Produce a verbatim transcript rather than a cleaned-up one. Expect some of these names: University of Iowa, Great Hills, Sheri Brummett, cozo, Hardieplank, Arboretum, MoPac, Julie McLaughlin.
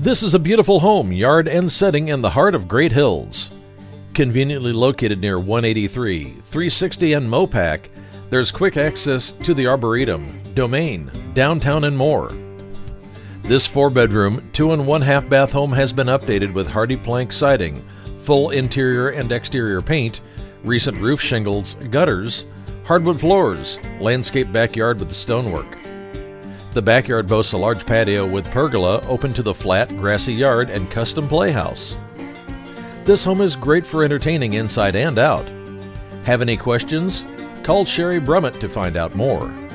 This is a beautiful home, yard, and setting in the heart of Great Hills. Conveniently located near one eighty-three, three sixty, and Mopac, there's quick access to the Arboretum, Domain, downtown, and more. This four-bedroom, two-and-one-half bath home has been updated with Hardieplank siding, full interior and exterior paint, recent roof shingles, gutters, hardwood floors, landscape backyard with stonework. The backyard boasts a large patio with pergola open to the flat, grassy yard and custom playhouse. This home is great for entertaining inside and out. Have any questions? Call Sheri Brummett to find out more.